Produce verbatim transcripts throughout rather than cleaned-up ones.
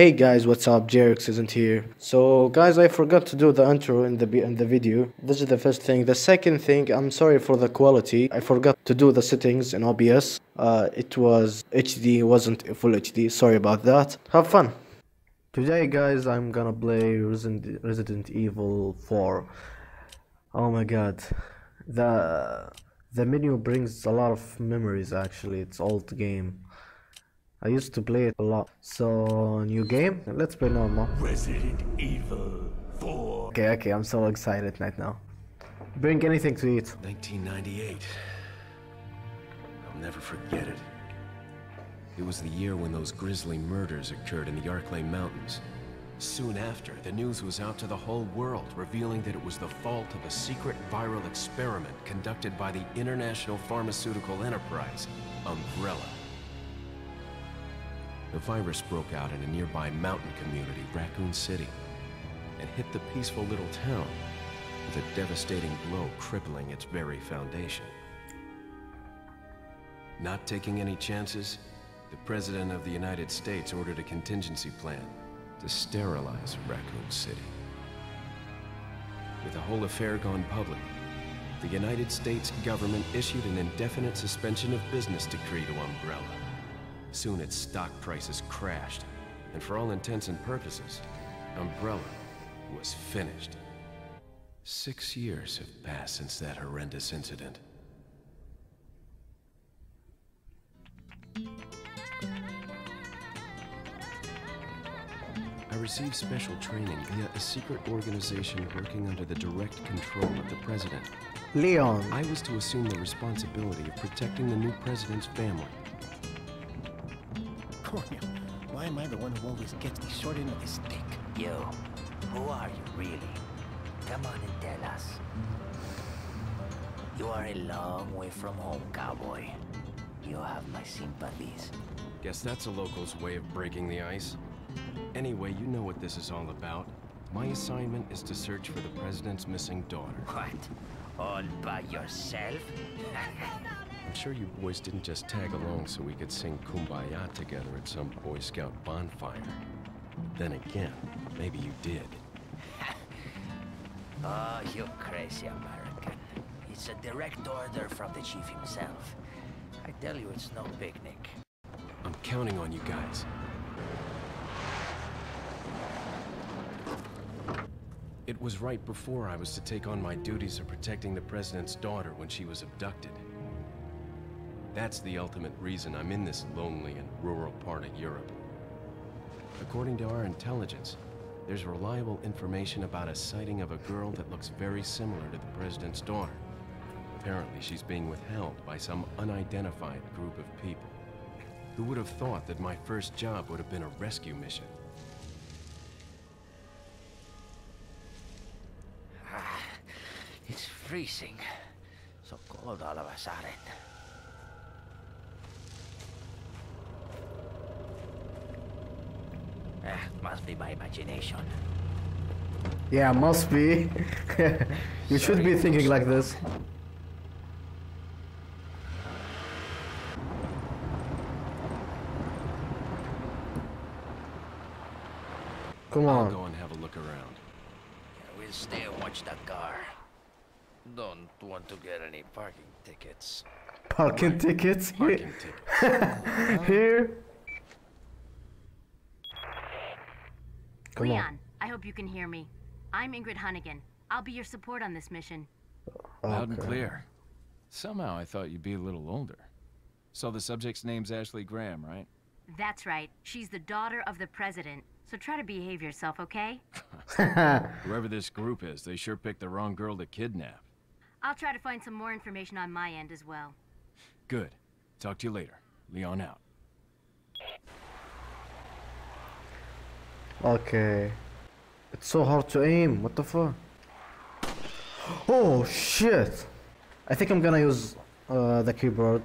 Hey guys, what's up? J-Rix isn't here. So guys, I forgot to do the intro in the in the video. This is the first thing. The second thing, I'm sorry for the quality. I forgot to do the settings in O B S. Uh, it was H D, wasn't full H D. Sorry about that. Have fun. Today, guys, I'm gonna play Resident Resident Evil four. Oh my God, the the menu brings a lot of memories. Actually, it's old game. I used to play it a lot. So, new game? Let's play normal. Resident Evil four. Okay, okay, I'm so excited right now. Bring anything to eat. nineteen ninety-eight. I'll never forget it. It was the year when those grisly murders occurred in the Arklay Mountains. Soon after, the news was out to the whole world, revealing that it was the fault of a secret viral experiment conducted by the international pharmaceutical enterprise, Umbrella. The virus broke out in a nearby mountain community, Raccoon City, and hit the peaceful little town with a devastating blow crippling its very foundation. Not taking any chances, the President of the United States ordered a contingency plan to sterilize Raccoon City. With the whole affair gone public, the United States government issued an indefinite suspension of business decree to Umbrella. Soon its stock prices crashed, and for all intents and purposes, Umbrella was finished. Six years have passed since that horrendous incident. I received special training via a secret organization working under the direct control of the president. Leon. I was to assume the responsibility of protecting the new president's family. Why am I the one who always gets the short end of the stick? You, who are you really? Come on and tell us. You are a long way from home, cowboy. You have my sympathies. Guess that's a local's way of breaking the ice. Anyway, you know what this is all about. My assignment is to search for the president's missing daughter. What? All by yourself? I'm sure you boys didn't just tag along so we could sing Kumbaya together at some Boy Scout bonfire. Then again, maybe you did. Oh, you crazy American. It's a direct order from the chief himself. I tell you, it's no picnic. I'm counting on you guys. It was right before I was to take on my duties of protecting the president's daughter when she was abducted. That's the ultimate reason I'm in this lonely and rural part of Europe. According to our intelligence, there's reliable information about a sighting of a girl that looks very similar to the president's daughter. Apparently, she's being withheld by some unidentified group of people. Who would have thought that my first job would have been a rescue mission? Ah, it's freezing. So cold all of us are in. Uh, must be my imagination. Yeah, must be. You should be thinking like this. Come on. I'll go and have a look around. Yeah, we'll stay and watch that car. Don't want to get any parking tickets. Parking right. tickets? Parking tickets. Here. Come Leon, on. I hope you can hear me. I'm Ingrid Hunnigan. I'll be your support on this mission. Loud and clear. Somehow I thought you'd be a little older. So the subject's name's Ashley Graham, right? That's right. She's the daughter of the president. So try to behave yourself, okay? Whoever this group is, they sure picked the wrong girl to kidnap. I'll try to find some more information on my end as well. Good. Talk to you later. Leon out. Okay. It's so hard to aim. What the fuck? Oh shit! I think I'm gonna use uh, the keyboard.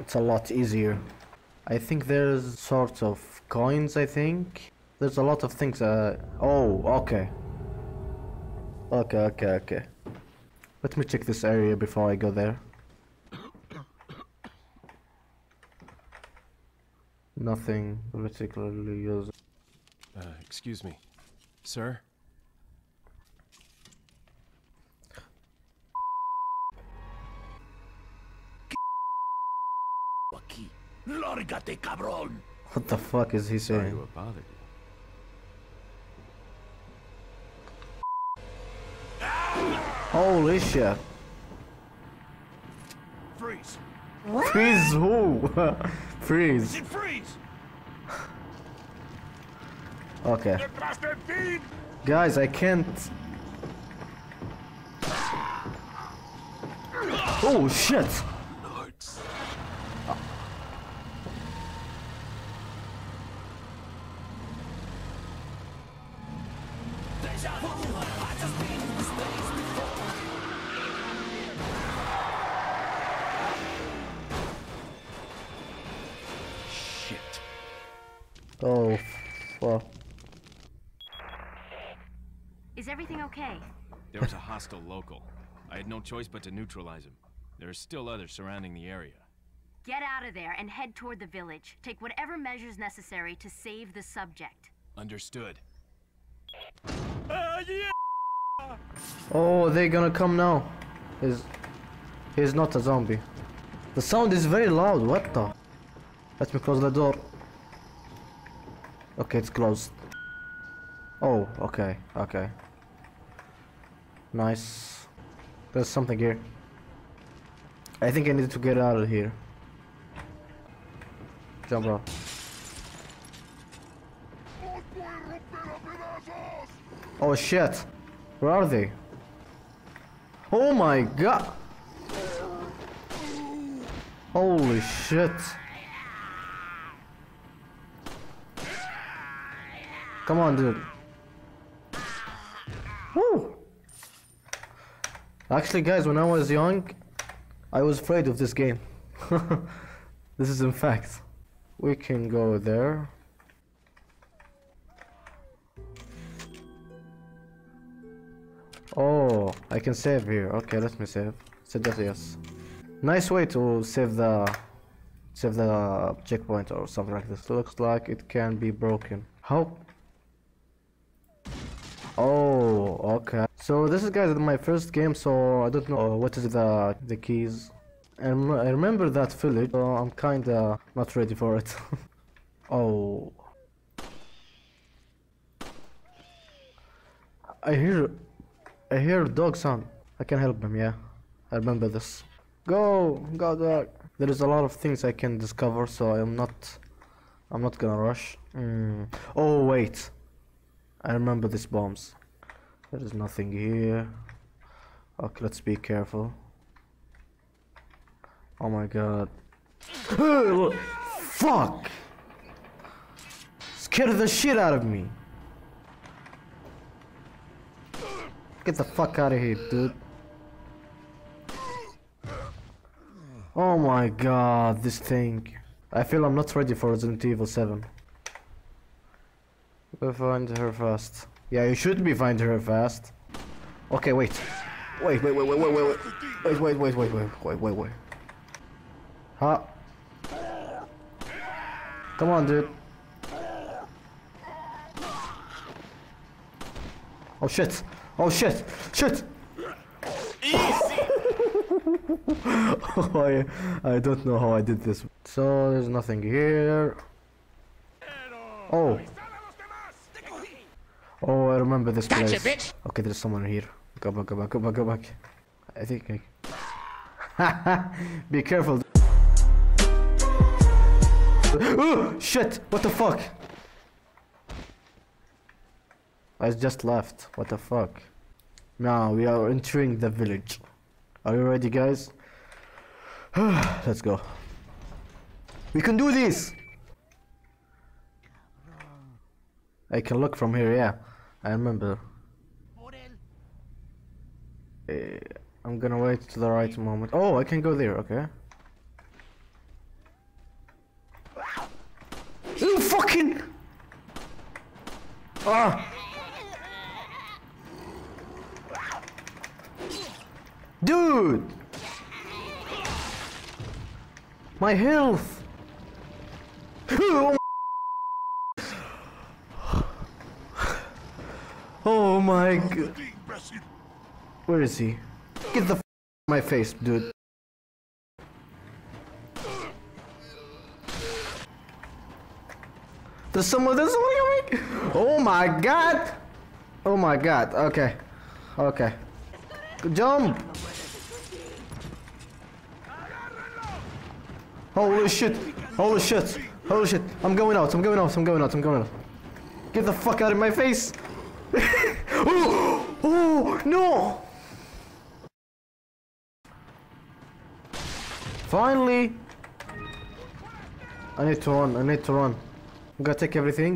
It's a lot easier. I think there's sorts of coins, I think. There's a lot of things. Uh, oh, okay. Okay, okay, okay. Let me check this area before I go there. Nothing particularly useful. Uh, excuse me, sir? What the fuck is he saying? Sorry to have bothered you. Holy shit. Freeze. Freeze who? Freeze. It freeze. Okay. Guys, I can't. Oh shit. Oh, fuck. Is everything okay? There was a hostile local. I had no choice but to neutralize him. There are still others surrounding the area. Get out of there and head toward the village. Take whatever measures necessary to save the subject. Understood. Uh, yeah! Oh, they're gonna come now. He's, he's not a zombie. The sound is very loud. What the? Let me close the door. Okay, it's closed. Oh, okay, okay. Nice. There's something here. I think I need to get out of here. Jump up. Oh shit. Where are they? Oh my god. Holy shit. Come on, dude. Woo! Actually, guys, when I was young, I was afraid of this game. This is in fact. We can go there. Oh, I can save here. Okay, let me save. Set that yes. Nice way to save the save the checkpoint or something like this. Looks like it can be broken. How? Oh, okay. So this is, guys, my first game, so I don't know what is the the keys. And I remember that village, so I'm kinda not ready for it. Oh. I hear, I hear dog sound. I can help him, yeah. I remember this. Go, go dog. There is a lot of things I can discover, so I'm not, I'm not gonna rush. Mm. Oh wait. I remember these bombs. There is nothing here. Okay, let's be careful. Oh my god. No! Fuck! Scared the shit out of me. Get the fuck out of here, dude. Oh my god, this thing. I feel I'm not ready for Resident Evil seven. We'll find her fast. Yeah, you should be find her fast. Okay, wait. Wait, wait, wait, wait, wait, wait, wait, wait, wait, wait, wait, wait, wait, wait. Huh? Come on, dude. Oh shit! Oh shit! Shit! Oh, I, I don't know how I did this. So there's nothing here. Oh. Oh, I remember this place. Gotcha, bitch. Okay, there's someone here. Go back, go back, go back, go back. I think I... Be careful. Oh, shit! What the fuck? I just left. What the fuck? Now we are entering the village. Are you ready, guys? Let's go. We can do this! I can look from here, yeah. I remember. Uh, I'm gonna wait to the right moment. Oh, I can go there, okay. You fucking! Ah! Dude! My health! my god. Where is he? Get the f out of my face, dude. There's someone, there's someone coming! Oh my god! Oh my god, okay. Okay. Jump! Holy shit! Holy shit! Holy shit! I'm going out, I'm going out, I'm going out, I'm going out. Get the fuck out of my face! Oh! Oh! No! Finally! I need to run, I need to run. I'm gonna take everything,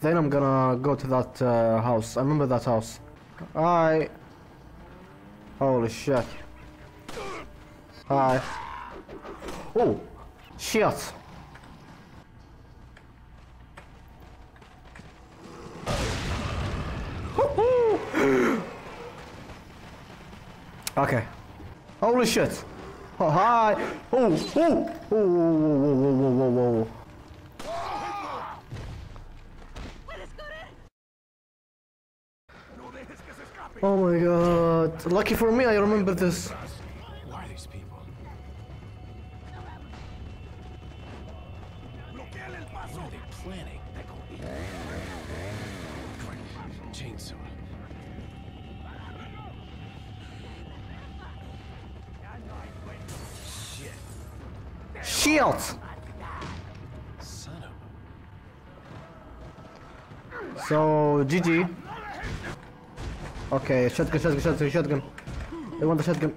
then I'm gonna go to that uh, house. I remember that house. Hi. Holy shit. Hi. Oh, shit. Okay. Holy shit. Oh, hi. Oh, oh, oh, oh, oh, oh, oh. Oh my god. Lucky for me, I remember this. Why are these people? What are they planning? Chainsaw. Shit. Shields! Son of... So, G G. Okay, shotgun, shotgun, shotgun, shotgun. I want the shotgun.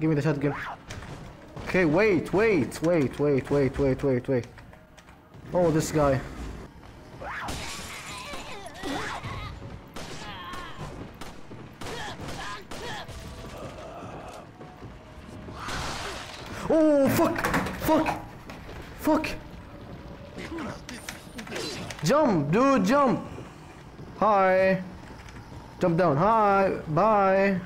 Give me the shotgun. Okay, wait, wait, wait, wait, wait, wait, wait, wait. Oh, this guy. Oh, fuck, fuck, fuck. Jump, dude, jump. Hi. Jump down. Hi. Bye.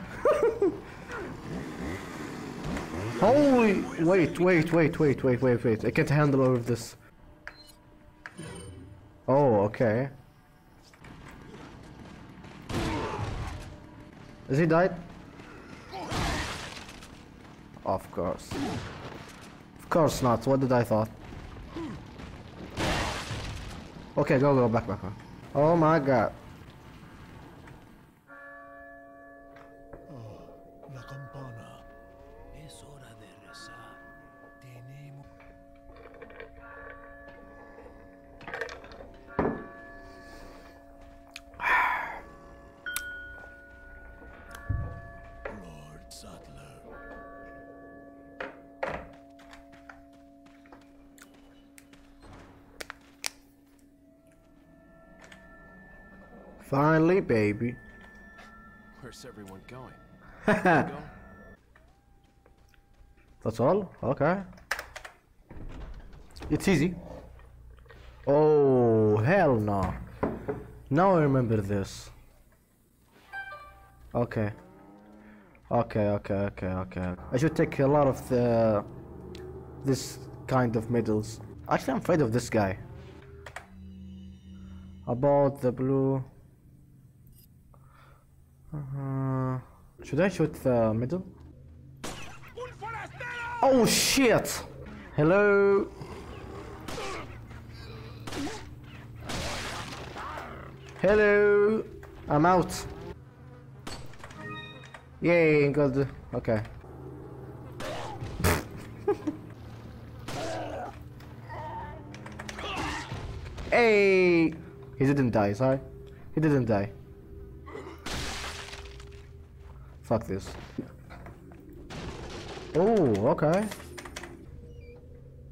Holy. Wait, wait, wait, wait, wait, wait, wait. I can't handle all of this. Oh, okay. Is he died? Of course. Of course not. What did I thought? Okay, go, go. Back, back, back. Oh my god. Finally, baby. Where's everyone going? Where's going? That's all? Okay. It's easy. Oh, hell no. Now I remember this. Okay. Okay, okay, okay, okay. I should take a lot of the... this kind of medals. Actually, I'm afraid of this guy. About the blue... Uh, should I shoot the middle? Oh shit! Hello! Hello! I'm out! Yay, got the... okay. Hey! He didn't die, sorry. He didn't die. Fuck this. Oh, okay.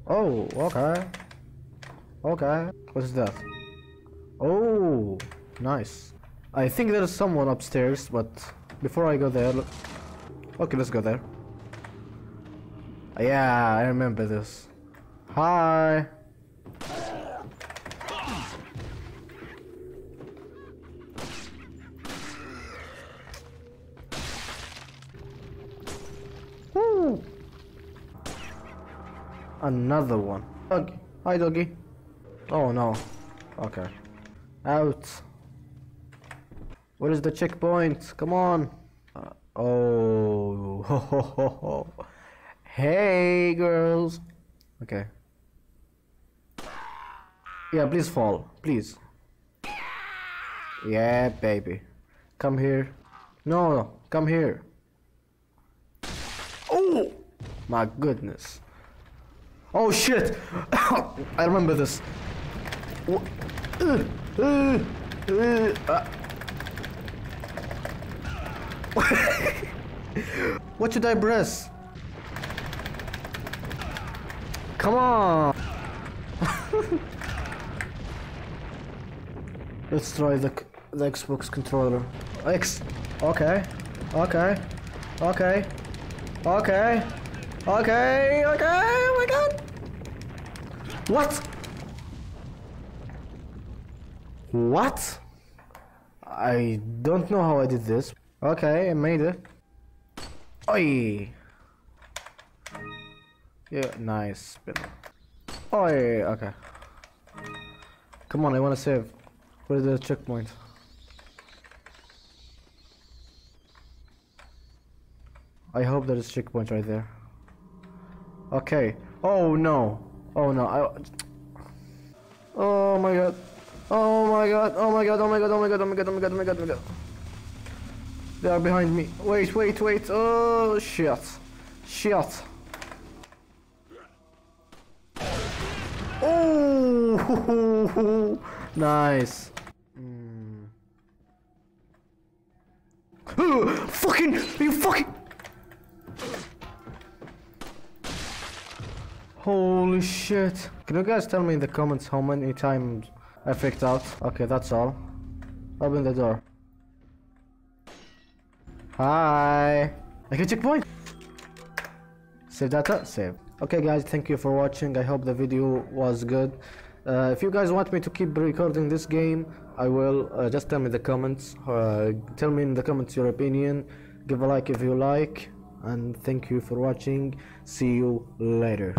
Oh, okay. Okay. What's that? Oh, nice. I think there's someone upstairs, but before I go there, look. Okay, let's go there. Yeah, I remember this. Hi. Another one. Doggy. Hi, doggy. Oh no. Okay. Out. What is the checkpoint? Come on. Uh, oh. Ho, ho, ho, ho. Hey, girls. Okay. Yeah, please fall. Please. Yeah, baby. Come here. No, no. Come here. Oh! My goodness. Oh, shit! I remember this. Uh, uh, uh. What should I press? Come on! Let's try the, the Xbox controller. X! Okay. Okay. Okay. Okay. Okay. Okay. Oh my god! What? What? I don't know how I did this. Okay, I made it. Oi! Yeah, nice. Oi! Okay. Come on, I wanna save. Where's the checkpoint? I hope there is a checkpoint right there. Okay. Oh no! Oh no! I... Oh my god! Oh my god! Oh my god! Oh my god! Oh my god! Oh my god! Oh my god! Oh my god! Oh my god! They are behind me. Wait, wait, wait. Oh, shit. Shit. Oh, nice. Mm. Oh, fucking, you fucking. Holy shit. Can you guys tell me in the comments how many times I freaked out? Okay, that's all. Open the door. Hi. Okay, checkpoint. Save data. Save. Okay, guys, thank you for watching. I hope the video was good. Uh, if you guys want me to keep recording this game, I will. Uh, just tell me in the comments. Uh, tell me in the comments your opinion. Give a like if you like. And thank you for watching. See you later.